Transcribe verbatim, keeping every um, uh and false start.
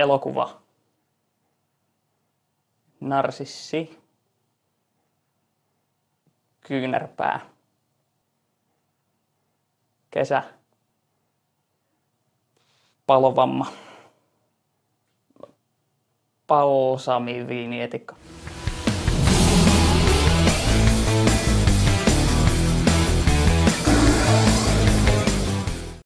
elokuva. Narsissi. Kyynärpää. Kesä. Palovamma. Palsamiviinietikka.